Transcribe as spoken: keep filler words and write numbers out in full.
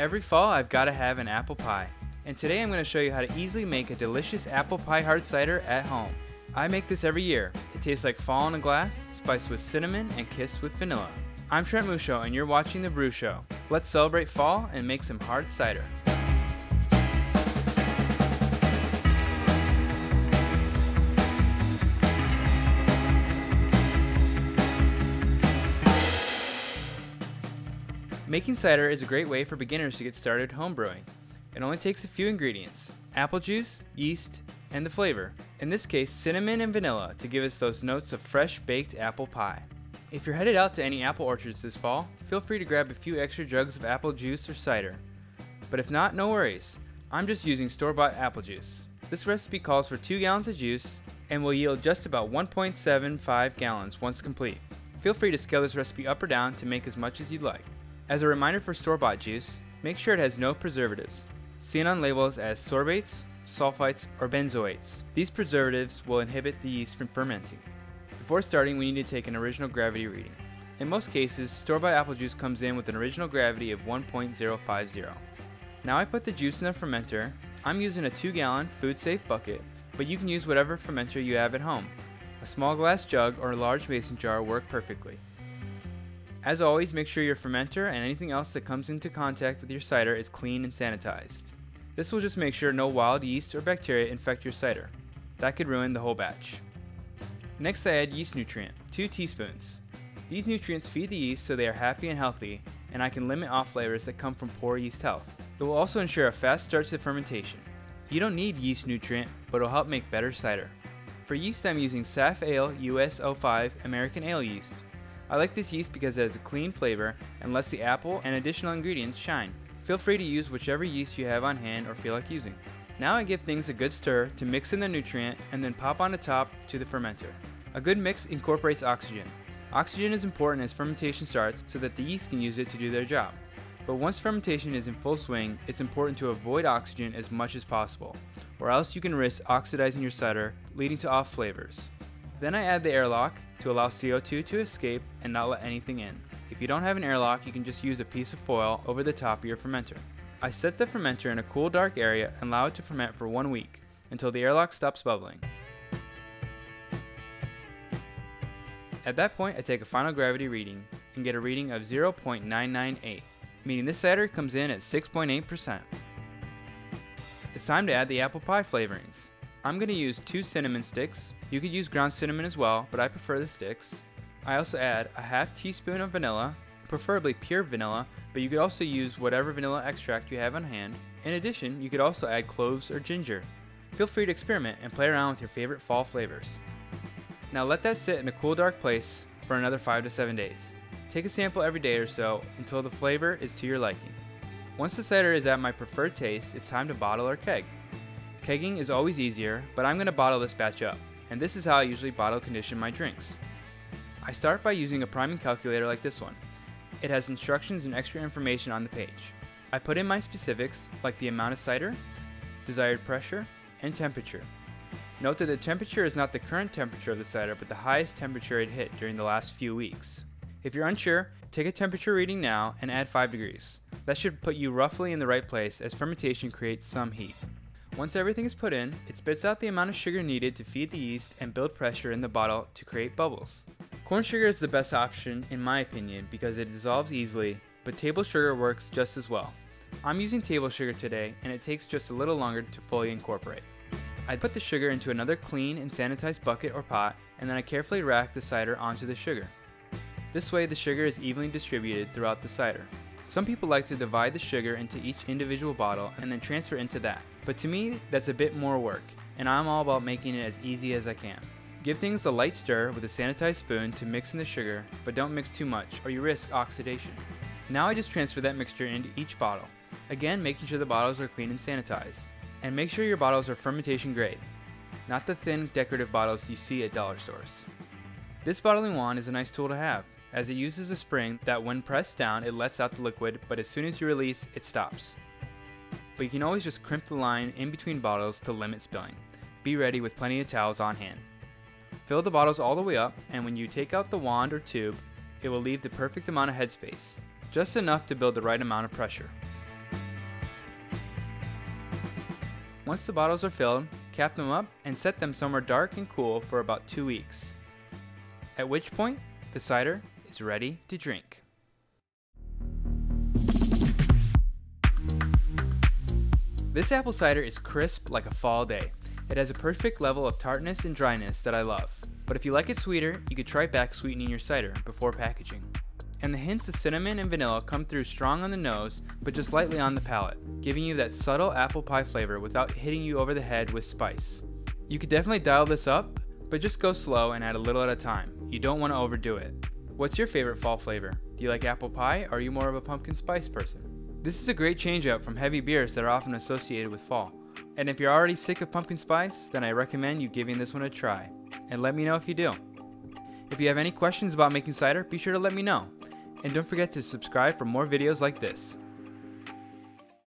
Every fall I've got to have an apple pie, and today I'm going to show you how to easily make a delicious apple pie hard cider at home. I make this every year. It tastes like fall in a glass, spiced with cinnamon and kissed with vanilla. I'm Trent Musho and you're watching The Brew Show. Let's celebrate fall and make some hard cider. Making cider is a great way for beginners to get started homebrewing. It only takes a few ingredients: apple juice, yeast, and the flavor. In this case, cinnamon and vanilla to give us those notes of fresh baked apple pie. If you're headed out to any apple orchards this fall, feel free to grab a few extra jugs of apple juice or cider. But if not, no worries. I'm just using store-bought apple juice. This recipe calls for two gallons of juice and will yield just about one point seven five gallons once complete. Feel free to scale this recipe up or down to make as much as you'd like. As a reminder for store-bought juice, make sure it has no preservatives, seen on labels as sorbates, sulfites, or benzoates. These preservatives will inhibit the yeast from fermenting. Before starting, we need to take an original gravity reading. In most cases, store-bought apple juice comes in with an original gravity of one point zero five zero. Now I put the juice in the fermenter. I'm using a two gallon food-safe bucket, but you can use whatever fermenter you have at home. A small glass jug or a large mason jar work perfectly. As always, make sure your fermenter and anything else that comes into contact with your cider is clean and sanitized. This will just make sure no wild yeast or bacteria infect your cider. That could ruin the whole batch. Next, I add yeast nutrient, two teaspoons. These nutrients feed the yeast so they are happy and healthy, and I can limit off flavors that come from poor yeast health. It will also ensure a fast start to the fermentation. You don't need yeast nutrient, but it'll help make better cider. For yeast, I'm using SafAle U S oh five American Ale yeast. I like this yeast because it has a clean flavor and lets the apple and additional ingredients shine. Feel free to use whichever yeast you have on hand or feel like using. Now I give things a good stir to mix in the nutrient and then pop on the top to the fermenter. A good mix incorporates oxygen. Oxygen is important as fermentation starts so that the yeast can use it to do their job. But once fermentation is in full swing, it's important to avoid oxygen as much as possible, or else you can risk oxidizing your cider, leading to off flavors. Then I add the airlock to allow C O two to escape and not let anything in. If you don't have an airlock, you can just use a piece of foil over the top of your fermenter. I set the fermenter in a cool, dark area and allow it to ferment for one week until the airlock stops bubbling. At that point, I take a final gravity reading and get a reading of zero point nine nine eight, meaning this cider comes in at six point eight percent. It's time to add the apple pie flavorings. I'm going to use two cinnamon sticks. You could use ground cinnamon as well, but I prefer the sticks. I also add a half teaspoon of vanilla, preferably pure vanilla, but you could also use whatever vanilla extract you have on hand. In addition, you could also add cloves or ginger. Feel free to experiment and play around with your favorite fall flavors. Now let that sit in a cool, dark place for another five to seven days. Take a sample every day or so until the flavor is to your liking. Once the cider is at my preferred taste, it's time to bottle or keg. Kegging is always easier, but I'm going to bottle this batch up, and this is how I usually bottle condition my drinks. I start by using a priming calculator like this one. It has instructions and extra information on the page. I put in my specifics, like the amount of cider, desired pressure, and temperature. Note that the temperature is not the current temperature of the cider, but the highest temperature it hit during the last few weeks. If you're unsure, take a temperature reading now and add five degrees. That should put you roughly in the right place, as fermentation creates some heat. Once everything is put in, it spits out the amount of sugar needed to feed the yeast and build pressure in the bottle to create bubbles. Corn sugar is the best option in my opinion because it dissolves easily, but table sugar works just as well. I'm using table sugar today and it takes just a little longer to fully incorporate. I put the sugar into another clean and sanitized bucket or pot, and then I carefully rack the cider onto the sugar. This way the sugar is evenly distributed throughout the cider. Some people like to divide the sugar into each individual bottle and then transfer into that, but to me that's a bit more work, and I'm all about making it as easy as I can. Give things a light stir with a sanitized spoon to mix in the sugar, but don't mix too much or you risk oxidation. Now I just transfer that mixture into each bottle, again making sure the bottles are clean and sanitized. And make sure your bottles are fermentation grade, not the thin decorative bottles you see at dollar stores. This bottling wand is a nice tool to have, as it uses a spring that when pressed down it lets out the liquid, but as soon as you release it stops. But you can always just crimp the line in between bottles to limit spilling. Be ready with plenty of towels on hand. Fill the bottles all the way up, and when you take out the wand or tube, it will leave the perfect amount of headspace, just enough to build the right amount of pressure. Once the bottles are filled, cap them up and set them somewhere dark and cool for about two weeks, at which point the cider is ready to drink. This apple cider is crisp like a fall day. It has a perfect level of tartness and dryness that I love. But if you like it sweeter, you could try back sweetening your cider before packaging. And the hints of cinnamon and vanilla come through strong on the nose, but just lightly on the palate, giving you that subtle apple pie flavor without hitting you over the head with spice. You could definitely dial this up, but just go slow and add a little at a time. You don't want to overdo it. What's your favorite fall flavor? Do you like apple pie, or are you more of a pumpkin spice person? This is a great change up from heavy beers that are often associated with fall. And if you're already sick of pumpkin spice, then I recommend you giving this one a try. And let me know if you do. If you have any questions about making cider, be sure to let me know. And don't forget to subscribe for more videos like this.